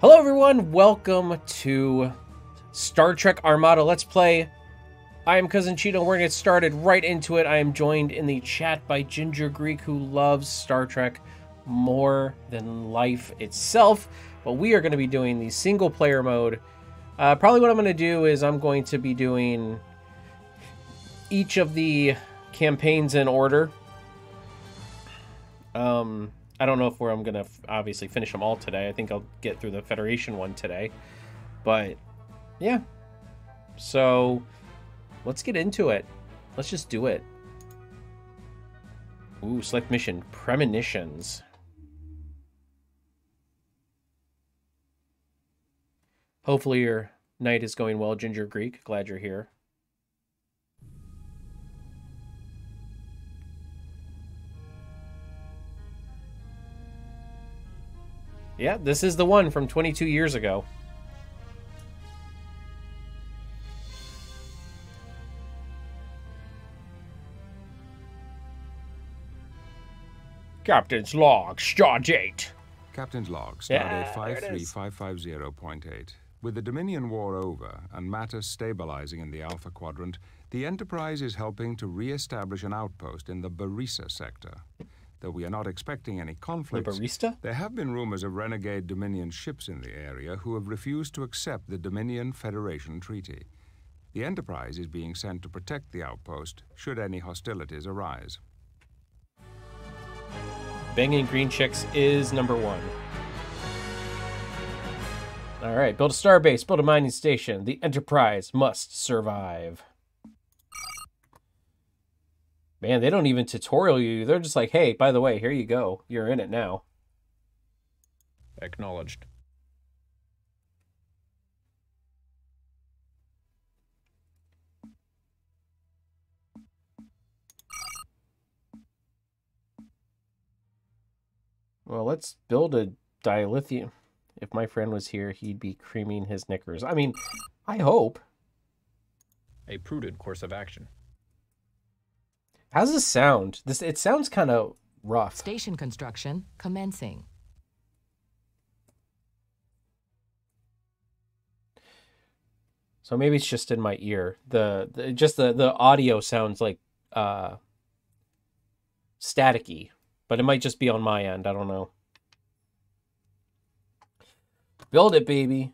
Hello everyone, welcome to Star Trek Armada Let's Play. I am Cousin Cheeto, and we're going to get started right into it. I am joined in the chat by Ginger Greek, who loves Star Trek more than life itself. But we are going to be doing the single player mode. Probably what I'm going to do is I'm going to be doing each of the campaigns in order. I don't know if I'm going to obviously finish them all today. I think I'll get through the Federation one today. But, yeah. So, let's get into it. Let's just do it. Ooh, select mission. Premonitions. Hopefully your night is going well, Ginger Greek. Glad you're here. Yeah, this is the one from 22 years ago. Captain's log, stardate. Captain's log, stardate 53550.8. With the Dominion War over and matter stabilizing in the Alpha Quadrant, the Enterprise is helping to re-establish an outpost in the Barisa Sector. Though we are not expecting any conflicts, there have been rumors of renegade Dominion ships in the area who have refused to accept the Dominion Federation Treaty. The Enterprise is being sent to protect the outpost should any hostilities arise. Banging green chicks is number one. All right, build a starbase, build a mining station. The Enterprise must survive. Man, they don't even tutorial you. They're just like, hey, by the way, here you go. You're in it now. Acknowledged. Well, let's build a dilithium. If my friend was here, he'd be creaming his knickers. I mean, I hope. A prudent course of action. How's this sound? It sounds kind of rough. Station construction commencing. So maybe it's just in my ear. The audio sounds like staticky, but it might just be on my end. I don't know. Build it, baby.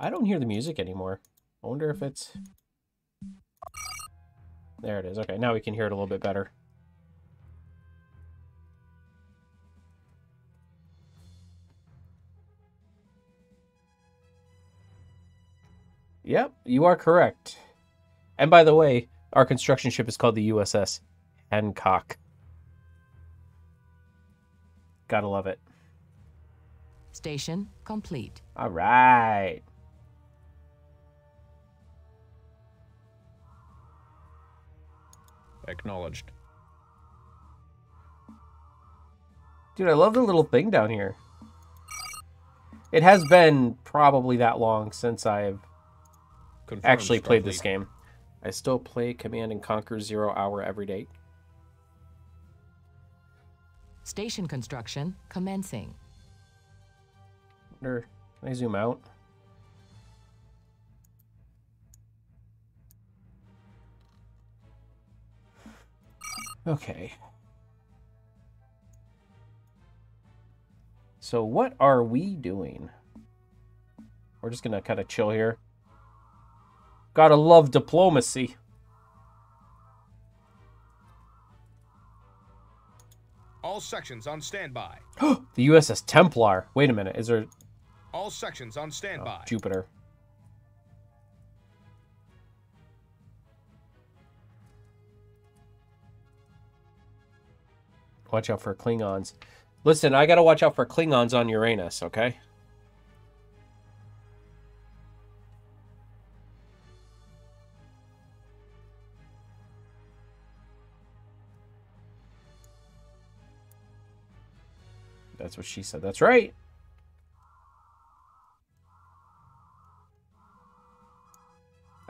I don't hear the music anymore. I wonder if it's... There it is. Okay, now we can hear it a little bit better. Yep, you are correct. And by the way, our construction ship is called the USS Hancock. Gotta love it. Station complete. All right. Acknowledged. Dude, I love the little thing down here. It has been probably that long since I've actually played this game. I still play Command and Conquer Zero Hour every day. Station construction commencing. Can I zoom out? Okay. So what are we doing? We're just gonna kind of chill here. Gotta love diplomacy. All sections on standby. The USS Templar. Wait a minute. Is there... All sections on standby. Oh, Jupiter. Watch out for Klingons. Listen, I gotta watch out for Klingons on Uranus, okay? That's what she said. That's right.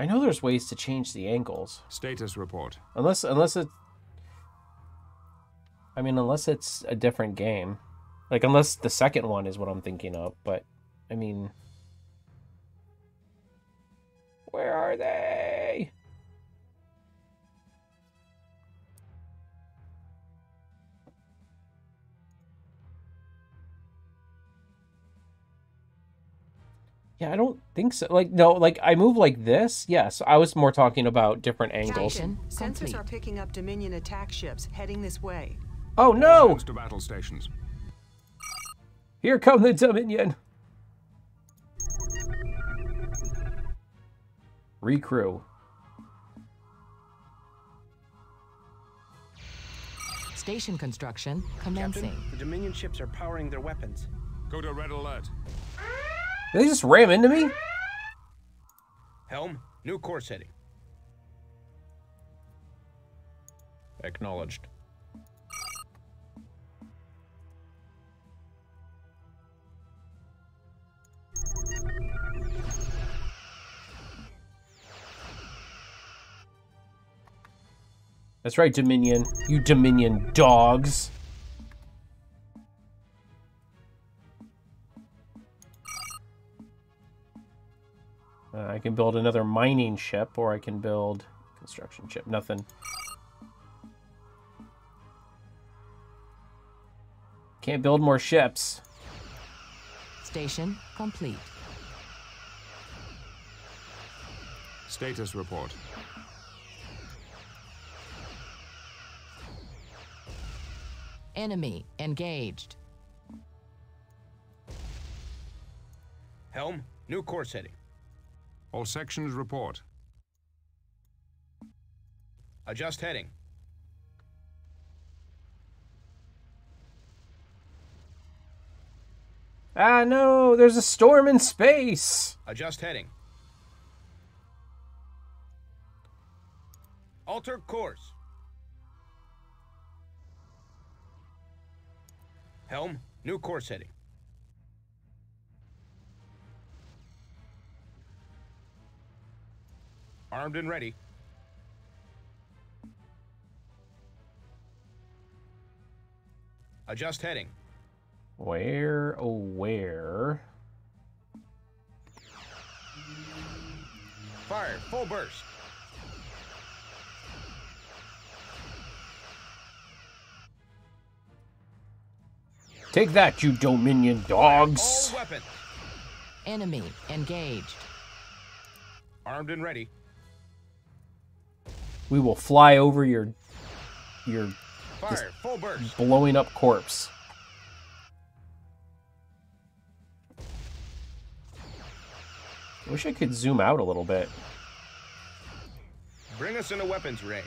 I know there's ways to change the angles. Status report. Unless it... I mean, unless it's a different game. Like, unless the second one is what I'm thinking of, but, I mean... Where are they? Yeah, I don't think so. Like, no, like, I move like this. Yes, I was more talking about different angles. Captain, sensors are picking up Dominion attack ships heading this way. Oh, no! To battle stations. Here come the Dominion. Recrew. Station construction commencing. Captain, the Dominion ships are powering their weapons. Go to red alert. Did they just ram into me? Helm, new course heading. Acknowledged. That's right, Dominion. You Dominion dogs. I can build another mining ship, or I can build construction ship. Nothing. Can't build more ships. Station complete. Status report. Enemy engaged. Helm, new course heading. All sections report. Adjust heading. Ah, no, there's a storm in space. Adjust heading. Alter course. Helm, new course heading. Armed and ready. Adjust heading. Where, oh where? Fire, full burst. Take that, you Dominion dogs. All weapons. Enemy engaged. Armed and ready. We will fly over your fire, full burst. Blowing up corpse. I wish I could zoom out a little bit. Bring us into weapons range.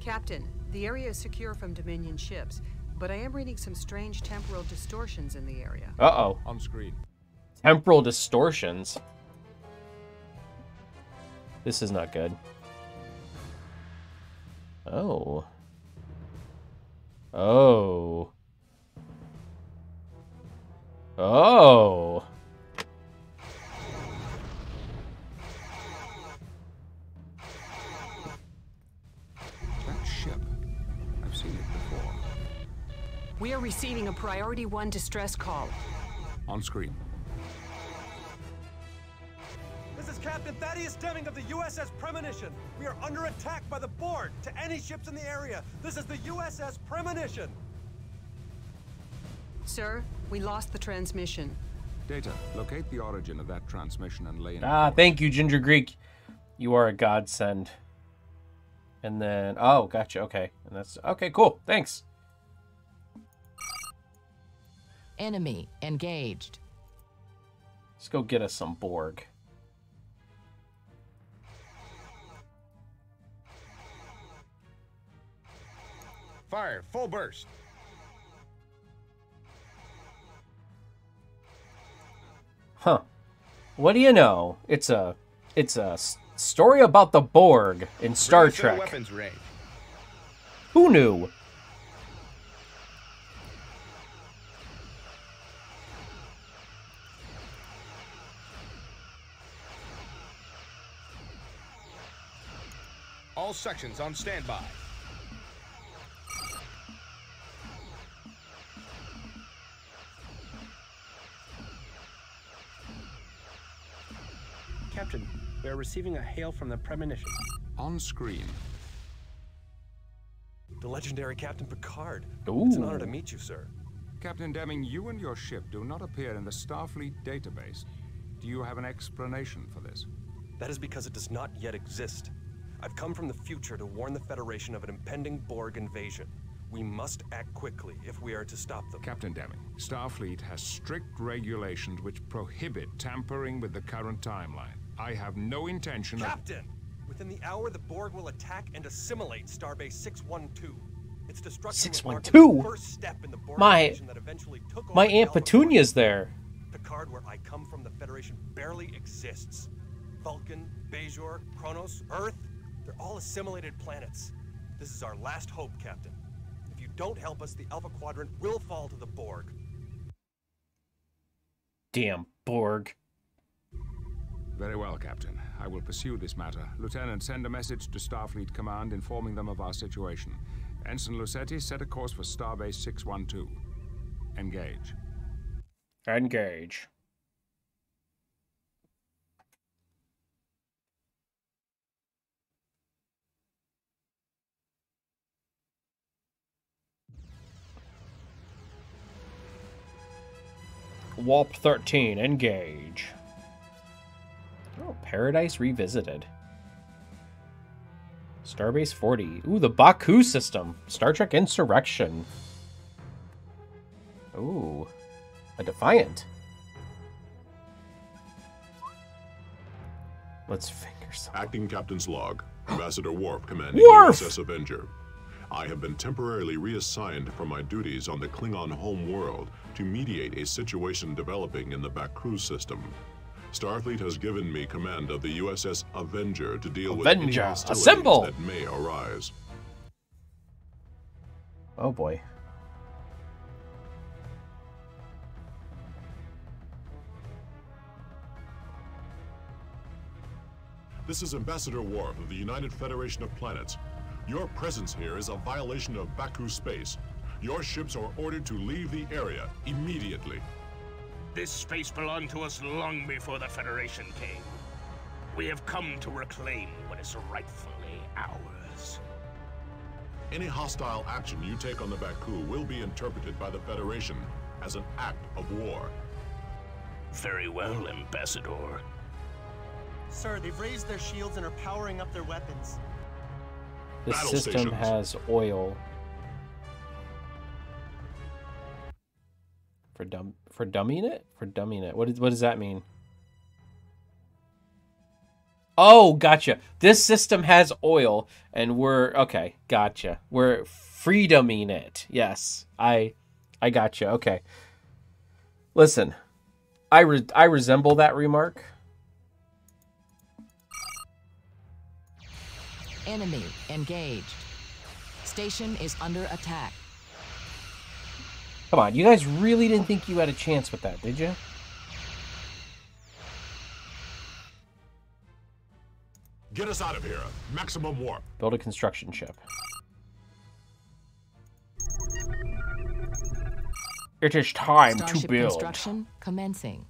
Captain, the area is secure from Dominion ships, but I am reading some strange temporal distortions in the area. Uh-oh. On screen. Temporal distortions? This is not good. Oh. Oh. Oh. That ship. I've seen it before. We are receiving a priority 1 distress call. On screen. This is Captain Thaddeus Deming of the USS Premonition. We are under attack by the Borg to any ships in the area. This is the USS Premonition. Sir, we lost the transmission. Data, locate the origin of that transmission and lay in. Ah, thank you, Ginger Greek. You are a godsend. And then, oh, gotcha, okay. And that's, okay, cool, thanks. Enemy engaged. Let's go get us some Borg. Fire, full burst. Huh. What do you know? It's a story about the Borg in Star Trek. Weapons range. Who knew? All sections on standby. Captain, we are receiving a hail from the Premonition. On screen. The legendary Captain Picard. Ooh. It's an honor to meet you, sir. Captain Deming, you and your ship do not appear in the Starfleet database. Do you have an explanation for this? That is because it does not yet exist. I've come from the future to warn the Federation of an impending Borg invasion. We must act quickly if we are to stop them. Captain Deming, Starfleet has strict regulations which prohibit tampering with the current timeline. I have no intention Captain! Within the hour, the Borg will attack and assimilate Starbase 612. Its destruction 612? The first step in the Borg invasion that eventually took over. My Aunt Petunia's there. Picard, where I come from, the Federation barely exists. Vulcan, Bajor, Kronos, Earth, they're all assimilated planets. This is our last hope, Captain. If you don't help us, the Alpha Quadrant will fall to the Borg. Damn Borg. Very well, Captain. I will pursue this matter. Lieutenant, send a message to Starfleet Command informing them of our situation. Ensign Lucetti, set a course for Starbase 612. Engage. Engage. Warp 13, engage. Oh, Paradise Revisited. Starbase 40. Ooh, the Ba'ku system. Star Trek Insurrection. Ooh. A Defiant. Let's finger something. Acting Captain's Log. Ambassador Worf commanding USS Avenger. I have been temporarily reassigned from my duties on the Klingon home world to mediate a situation developing in the Ba'ku system. Starfleet has given me command of the USS Avenger to deal with any hostilities that may arise. Oh boy. This is Ambassador Worf of the United Federation of Planets. Your presence here is a violation of Ba'ku space. Your ships are ordered to leave the area immediately. This space belonged to us long before the Federation came. We have come to reclaim what is rightfully ours. Any hostile action you take on the Ba'ku will be interpreted by the Federation as an act of war. Very well, Ambassador. Sir, they've raised their shields and are powering up their weapons. The system has oil. For dumbing it? What does that mean? Oh, gotcha. This system has oil, and we're okay. Gotcha. We're freedoming it. Yes, I gotcha. Okay. Listen, I resemble that remark. Enemy engaged. Station is under attack. Come on, you guys really didn't think you had a chance with that, did you? Get us out of here. Maximum warp. Build a construction ship. It is time to build. Construction commencing.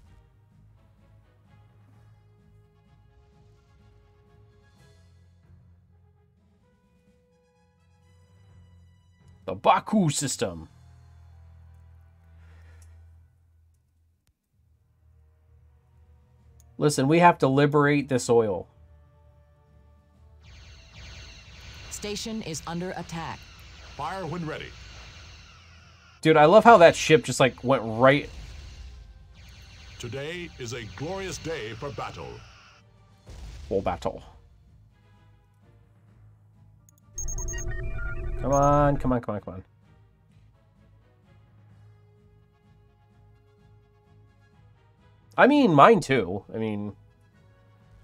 The Ba'ku system. Listen, we have to liberate this oil. Station is under attack. Fire when ready. Dude, I love how that ship just like went right. Today is a glorious day for battle. Full battle. Come on, come on, come on, come on. I mean, mine too. I mean...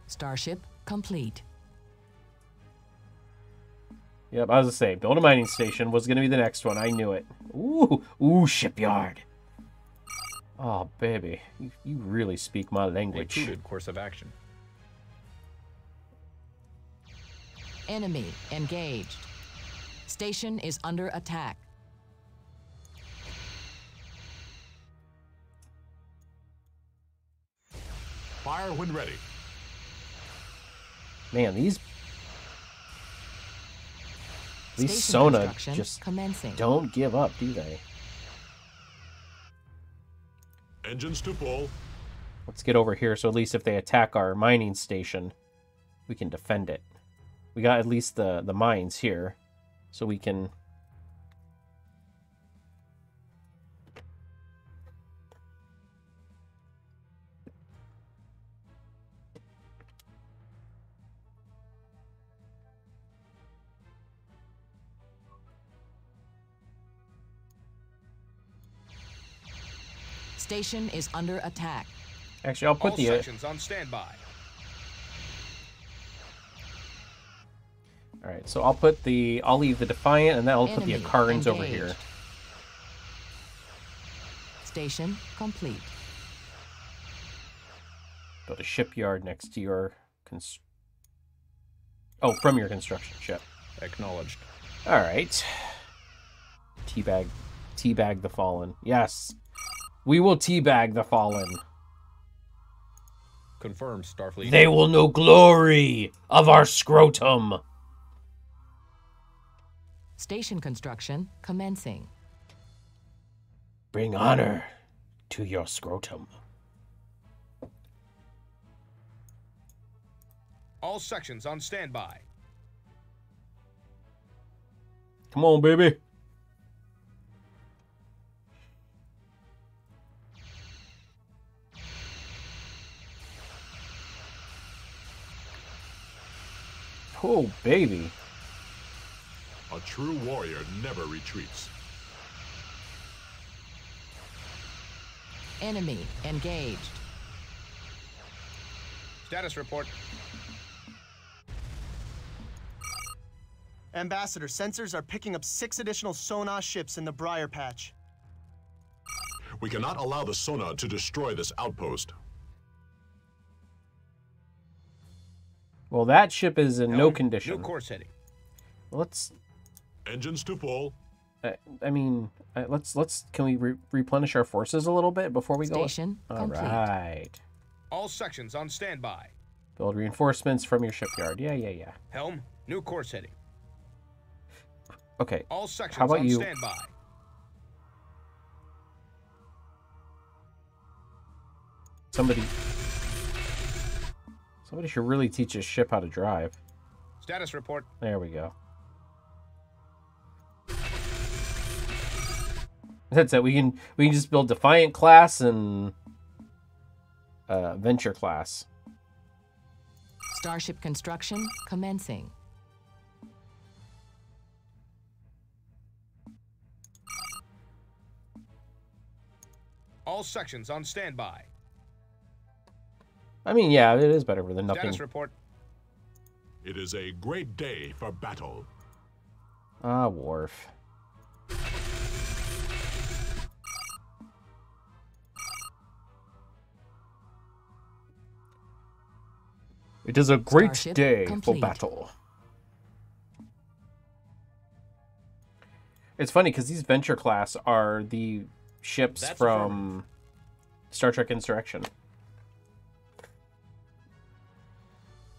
Starship complete. Yep, I was gonna say, build a mining station was gonna be the next one. I knew it. Ooh, ooh, shipyard. Oh, baby. You really speak my language. A course of action. Enemy engaged. Station is under attack. Fire when ready. Man, these Sona just don't give up, do they? Engines to pull. Let's get over here, so at least if they attack our mining station, we can defend it. We got at least the mines here, so we can... Station is under attack. Actually, I'll put all the sections on standby. All right, so I'll put the leave the Defiant, and then I'll put the Akarans over here. Station complete. Build a shipyard next to your from your construction ship. Acknowledged. All right. Teabag the Fallen. Yes. We will teabag the Fallen. Confirmed, Starfleet. They will know glory of our scrotum. Station construction commencing. Bring honor to your scrotum. All sections on standby. Come on, baby. Oh, baby. A true warrior never retreats. Enemy engaged. Status report. Ambassador, sensors are picking up 6 additional Sona ships in the Briar Patch. We cannot allow the Sona to destroy this outpost. Well, that ship is in no condition. New course heading. Let's. Engines to pull. Let's. Can we replenish our forces a little bit before we go? Station complete. All right. All sections on standby. Build reinforcements from your shipyard. Yeah. Helm, new course heading. Okay. All sections how about on you? Standby. Somebody should really teach his ship how to drive. Status report. There we go. That's it. We can just build Defiant class and Venture class. Starship construction commencing. All sections on standby. I mean, yeah, it is better than nothing. Status report. It is a great day for battle. Ah, Worf. It is a great day for battle. It's funny because these Venture class are the ships from Star Trek Insurrection.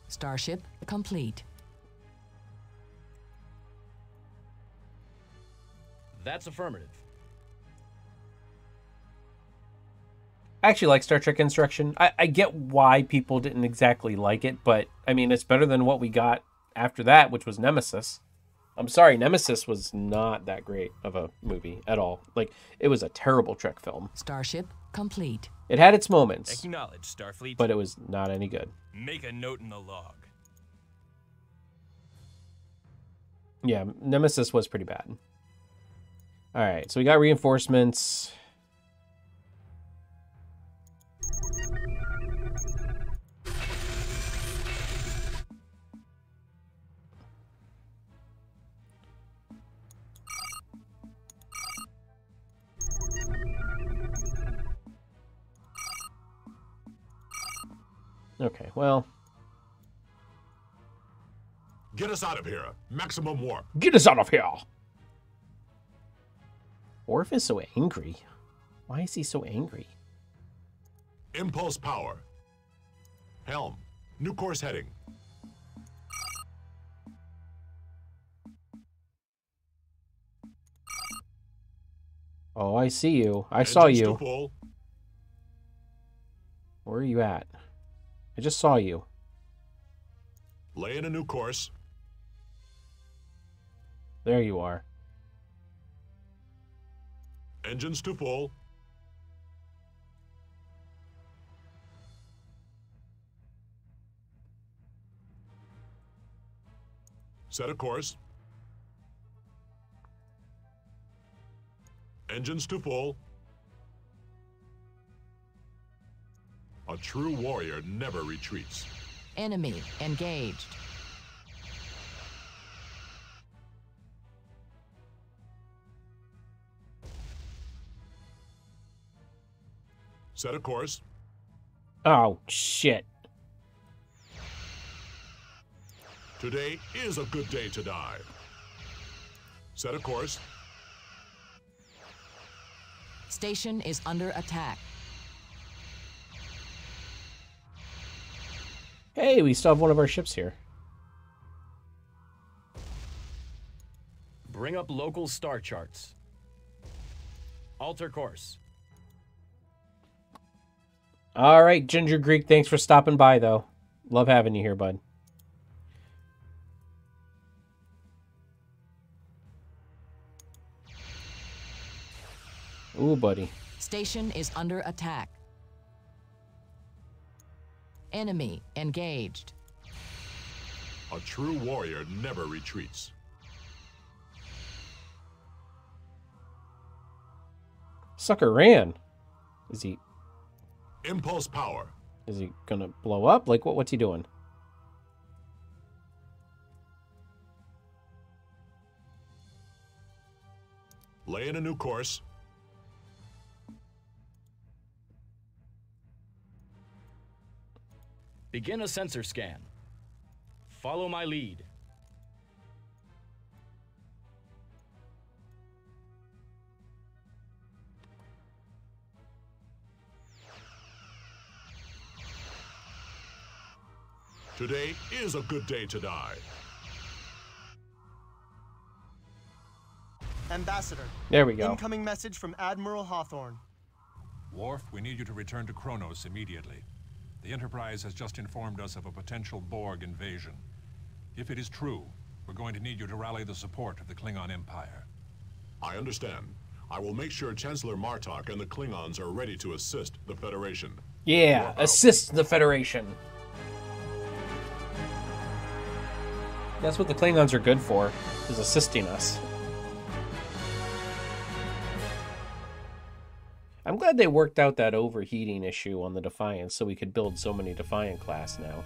Starship complete. That's affirmative. I actually like Star Trek Insurrection. I get why people didn't exactly like it, but I mean, it's better than what we got after that, which was Nemesis. I'm sorry, Nemesis was not that great of a movie at all. Like, it was a terrible Trek film. Starship complete. It had its moments. Acknowledged, Starfleet. But it was not any good. Make a note in the log. Yeah, Nemesis was pretty bad. All right, so we got reinforcements. Okay, well. Get us out of here. Maximum warp. Get us out of here. Worf is so angry. Why is he so angry? Impulse power. Helm. New course heading. Oh, I see you. I saw you. Where are you at? I just saw you. Lay in a new course. There you are. Engines to full. Set a course. Engines to full. A true warrior never retreats. Enemy engaged. Set a course. Oh, shit. Today is a good day to die. Set a course. Station is under attack. Hey, we still have one of our ships here. Bring up local star charts. Alter course. All right, Ginger Greek, thanks for stopping by, though. Love having you here, bud. Ooh, buddy. Station is under attack. Enemy engaged. A true warrior never retreats. Sucker ran. Is he... Impulse power. Is he gonna blow up? Like, what's he doing? Lay in a new course. Begin a sensor scan. Follow my lead. Today is a good day to die. Ambassador. There we go. Incoming message from Admiral Hawthorne. Worf, we need you to return to Kronos immediately. The Enterprise has just informed us of a potential Borg invasion. If it is true, we're going to need you to rally the support of the Klingon Empire. I understand. I will make sure Chancellor Martok and the Klingons are ready to assist the Federation. Yeah, assist the Federation. That's what the Klingons are good for, is assisting us. I'm glad they worked out that overheating issue on the Defiant so we could build so many Defiant class now.